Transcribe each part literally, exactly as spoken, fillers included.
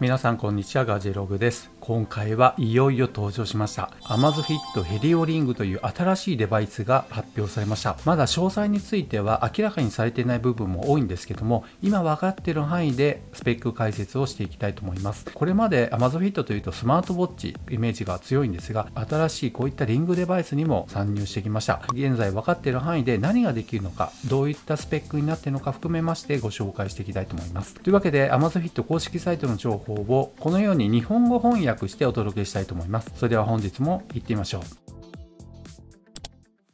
皆さんこんにちは、ガジェログです。今回はいよいよ登場しました Amazfit Helio Ring という新しいデバイスが発表されました。まだ詳細については明らかにされていない部分も多いんですけども、今分かっている範囲でスペック解説をしていきたいと思います。これまで Amazfit というとスマートウォッチイメージが強いんですが、新しいこういったリングデバイスにも参入してきました。現在分かっている範囲で何ができるのか、どういったスペックになっているのか含めましてご紹介していきたいと思います。というわけで Amazfit 公式サイトの情報をこのように日本語翻訳してお届けしたいと思います。それでは本日もいってみましょう。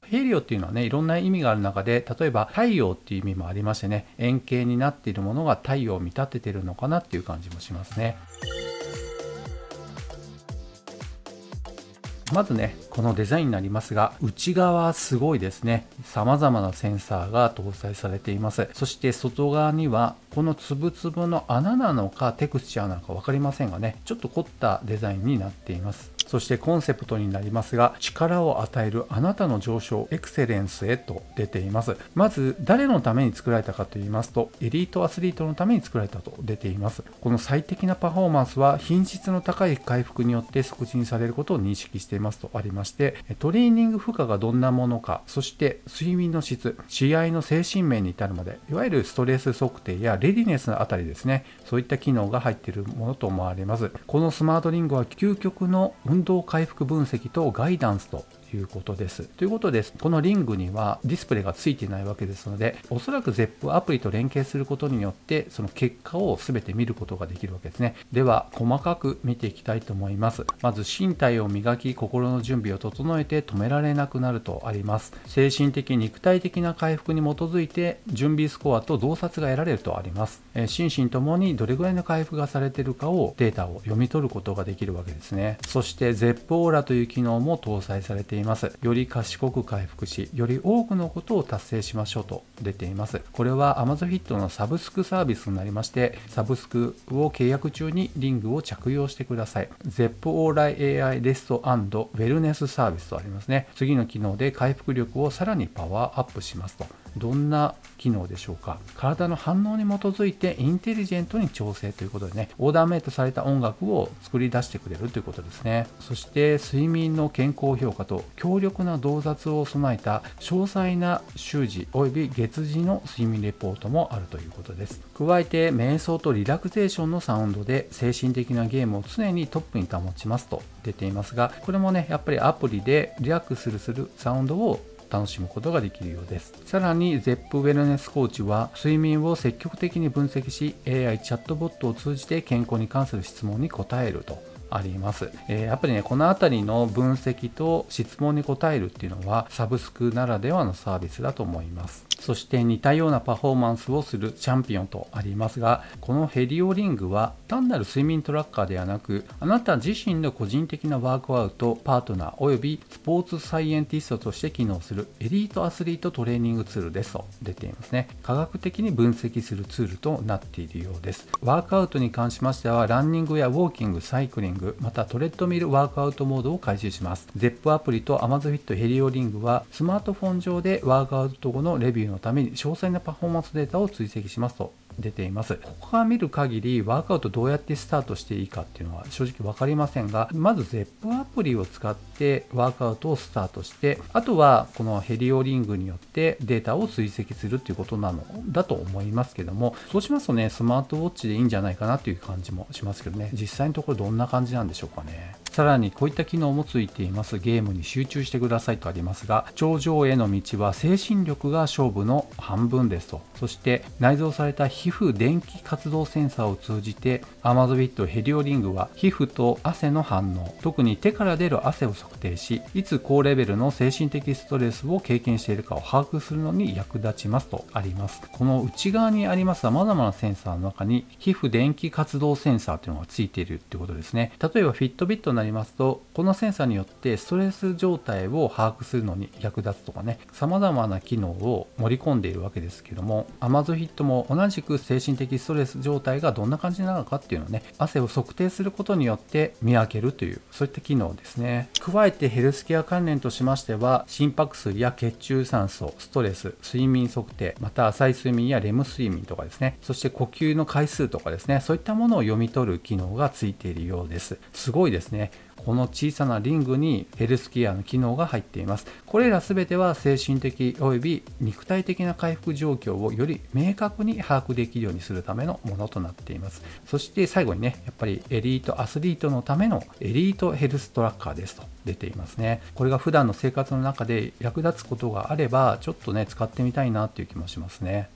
ヘリオっていうのはね、いろんな意味がある中で、例えば太陽っていう意味もありましてね、円形になっているものが太陽を見立ててるのかなっていう感じもしますね。まずね、このデザインになりますが、内側はすごいですね。様々なセンサーが搭載されています。そして外側にはこのつぶつぶの穴なのかテクスチャーなのか分かりませんがね、ちょっと凝ったデザインになっています。そしてコンセプトになりますが、力を与えるあなたの上昇、エクセレンスへと出ています。まず誰のために作られたかと言いますと、エリートアスリートのために作られたと出ています。この最適なパフォーマンスは品質の高い回復によって促進されることを認識していますとありまして、トレーニング負荷がどんなものか、そして睡眠の質、試合の精神面に至るまで、いわゆるストレス測定やレディネスのあたりですね、そういった機能が入っているものと思われます。このスマートリングは究極の運動動回復分析とガイダンスということです。ということです。このリングにはディスプレイがついていないわけですので、おそらく ゼップ アプリと連携することによって、その結果を全て見ることができるわけですね。では、細かく見ていきたいと思います。まず、身体を磨き、心の準備を整えて止められなくなるとあります。精神的、肉体的な回復に基づいて、準備スコアと洞察が得られるとあります。え心身ともにどれぐらいの回復がされているかを、データを読み取ることができるわけですね。そして、ゼップ オーラという機能も搭載されています。より賢く回復し、より多くのことを達成しましょうと出ています。これは Amazfit のサブスクサービスになりまして、サブスクを契約中にリングを着用してください。 ゼップ オーライ エーアイ レスト&ウェルネスサービスとありますね。次の機能で回復力をさらにパワーアップしますと。どんな機能でしょうか。体の反応に基づいてインテリジェントに調整ということでね、オーダーメイドされた音楽を作り出してくれるということですね。そして睡眠の健康評価と強力な洞察を備えた詳細な週次および月次の睡眠レポートもあるということです。加えて瞑想とリラクゼーションのサウンドで精神的なゲームを常にトップに保ちますと出ていますが、これもね、やっぱりアプリでリラックスするサウンドを楽しむことができるようです。さらに ゼップ ウェルネスコーチは睡眠を積極的に分析し、 エーアイ チャットボットを通じて健康に関する質問に答えるとあります、えー、やっぱりね、この辺りの分析と質問に答えるっていうのはサブスクならではのサービスだと思います。そして似たようなパフォーマンスをするチャンピオンとありますが、このヘリオリングは単なる睡眠トラッカーではなく、あなた自身の個人的なワークアウトパートナーおよびスポーツサイエンティストとして機能するエリートアスリートトレーニングツールですと出ていますね。科学的に分析するツールとなっているようです。ワークアウトに関しましてはランニングやウォーキング、サイクリング、またトレッドミルワークアウトモードを開始します。ゼップ アプリと Amazfit ヘリオリングはスマートフォン上でワークアウト後のレビューのために詳細なパフォーマンスデータを追跡しますと出ています。ここから見る限りワークアウトどうやってスタートしていいかっていうのは正直分かりませんが、まず ゼップ アプリを使ってワークアウトをスタートして、あとはこのヘリオリングによってデータを追跡するっていうことなのだと思いますけども、そうしますとね、スマートウォッチでいいんじゃないかなという感じもしますけどね、実際のところどんな感じなんでしょうかね。さらにこういった機能もついています。ゲームに集中してくださいとありますが、頂上への道は精神力が勝負の半分ですと。そして内蔵された皮膚電気活動センサーを通じて Amazfit ヘリオリングは皮膚と汗の反応、特に手から出る汗を測定し、いつ高レベルの精神的ストレスを経験しているかを把握するのに役立ちますとあります。この内側にあります様々なセンサーの中に皮膚電気活動センサーというのがついているということですね。例えばフィットビットななりますと、このセンサーによってストレス状態を把握するのに役立つとかね、様々な機能を盛り込んでいるわけですけども、Amazfitも同じく精神的ストレス状態がどんな感じなのかっていうのをね、汗を測定することによって見分けるという、そういった機能ですね。加えてヘルスケア関連としましては、心拍数や血中酸素、ストレス、睡眠測定、また浅い睡眠やレム睡眠とかですね、そして呼吸の回数とかですね、そういったものを読み取る機能がついているようです。すごいですね。この小さなリングにヘルスケアの機能が入っています。これら全ては精神的および肉体的な回復状況をより明確に把握できるようにするためのものとなっています。そして最後にね、やっぱりエリートアスリートのためのエリートヘルストラッカーですと出ていますね。これが普段の生活の中で役立つことがあれば、ちょっとね、使ってみたいなっていう気もしますね。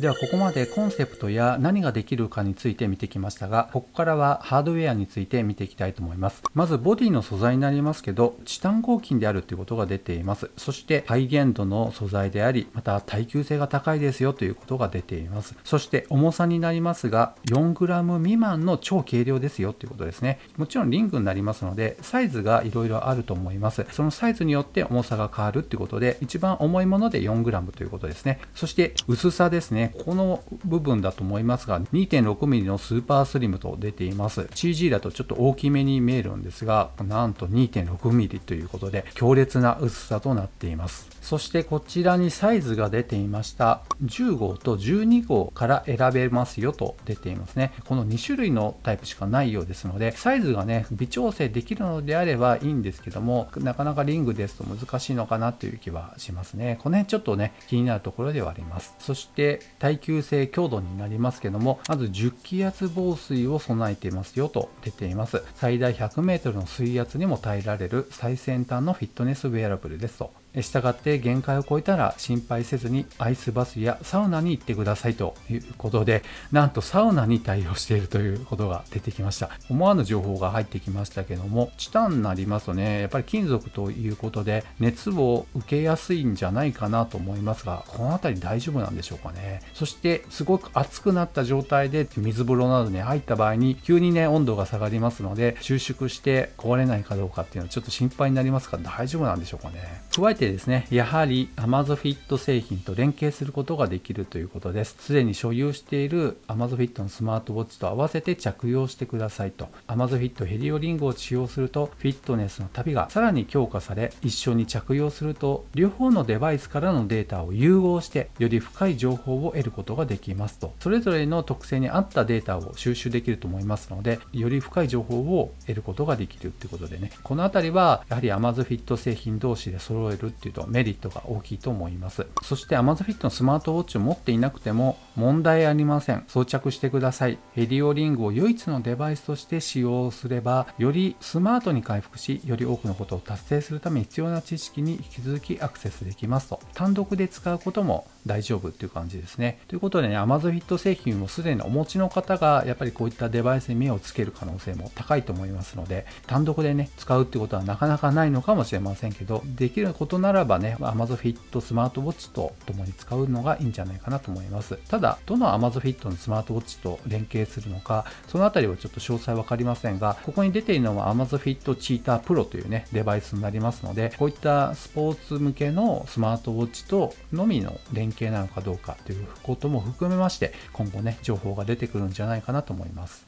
ではここまでコンセプトや何ができるかについて見てきましたが、ここからはハードウェアについて見ていきたいと思います。まずボディの素材になりますけど、チタン合金であるということが出ています。そしてハイ限度の素材であり、また耐久性が高いですよということが出ています。そして重さになりますが、よんグラム 未満の超軽量ですよということですね。もちろんリングになりますので、サイズがいろいろあると思います。そのサイズによって重さが変わるということで、一番重いもので よんグラム ということですね。そして薄さですね。ここの部分だと思いますが にてんろくミリ のスーパースリムと出ています。 シージー だとちょっと大きめに見えるんですが、なんと にてんろくミリ ということで強烈な薄さとなっています。そしてこちらにサイズが出ていました。じゅうごうとじゅうにごうから選べますよと出ていますね。このにしゅるいのタイプしかないようですので、サイズがね微調整できるのであればいいんですけども、なかなかリングですと難しいのかなという気はしますね。この辺ちょっとね気になるところではあります。そして耐久性強度になりますけども、まずじゅっきあつ防水を備えていますよと出ています。最大 ひゃくメートル の水圧にも耐えられる最先端のフィットネスウェアラブルですと。したがって限界を超えたら心配せずにアイスバスやサウナに行ってくださいということで、なんとサウナに対応しているということが出てきました。思わぬ情報が入ってきましたけども、チタンになりますとね、やっぱり金属ということで熱を受けやすいんじゃないかなと思いますが、この辺り大丈夫なんでしょうかね。そしてすごく熱くなった状態で水風呂などに入った場合に急にね温度が下がりますので、収縮して壊れないかどうかっていうのはちょっと心配になりますが、大丈夫なんでしょうかね。加えてですね、やはり Amazfit 製品と連携することができるということです。すでに所有している Amazfit のスマートウォッチと合わせて着用してくださいと。 Amazfit Helio Ring を使用するとフィットネスの旅がさらに強化され、一緒に着用すると両方のデバイスからのデータを融合してより深い情報を得ることができますと。それぞれの特性に合ったデータを収集できると思いますので、より深い情報を得ることができるということでね、このあたりはやはり Amazfit 製品同士で揃えるっていうとメリットが大きいと思います。そして Amazfit のスマートウォッチを持っていなくても問題ありません。装着してください。ヘリオリングを唯一のデバイスとして使用すれば、よりスマートに回復し、より多くのことを達成するために必要な知識に引き続きアクセスできますと。単独で使うことも大丈夫っていう感じですね。ということでね、Amazfit 製品をすでにお持ちの方がやっぱりこういったデバイスに目をつける可能性も高いと思いますので、単独でね使うってことはなかなかないのかもしれませんけど、できることならばね Amazfit スマートウォッチと共に使うのがいいんじゃないかなと思います。ただどの Amazfit のスマートウォッチと連携するのか、そのあたりはちょっと詳細分かりませんが、ここに出ているのは Amazfit Cheetah Pro というねデバイスになりますので、こういったスポーツ向けのスマートウォッチとのみの連携系なのかどうかということも含めまして、今後ね情報が出てくるんじゃないかなと思います。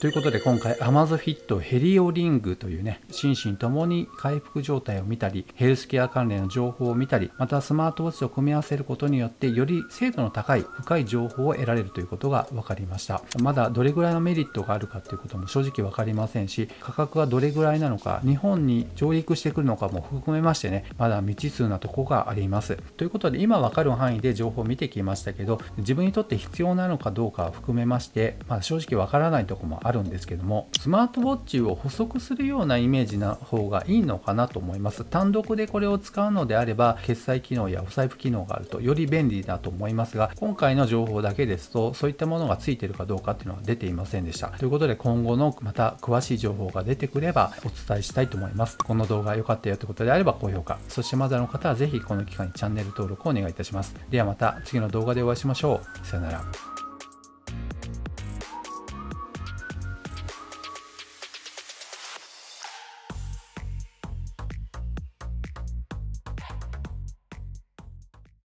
ということで今回 Amazfit Helio Ring というね、心身ともに回復状態を見たり、ヘルスケア関連の情報を見たり、またスマートウォッチを組み合わせることによってより精度の高い深い情報を得られるということが分かりました。まだどれぐらいのメリットがあるかということも正直分かりませんし、価格はどれぐらいなのか、日本に上陸してくるのかも含めましてね、まだ未知数なとこがあります。ということで今分かる範囲で情報を見てきましたけど、自分にとって必要なのかどうかを含めまして、まあ、正直分からないところもあるんですけども、スマートウォッチを補足するようなイメージな方がいいのかなと思います。単独でこれを使うのであれば決済機能やお財布機能があるとより便利だと思いますが、今回の情報だけですとそういったものがついているかどうかっていうのは出ていませんでした。ということで今後のまた詳しい情報が出てくればお伝えしたいと思います。この動画良かったよということであれば高評価、そしてまだの方はぜひこの機会にチャンネル登録をお願いいたします。ではまた次の動画でお会いしましょう。さよなら。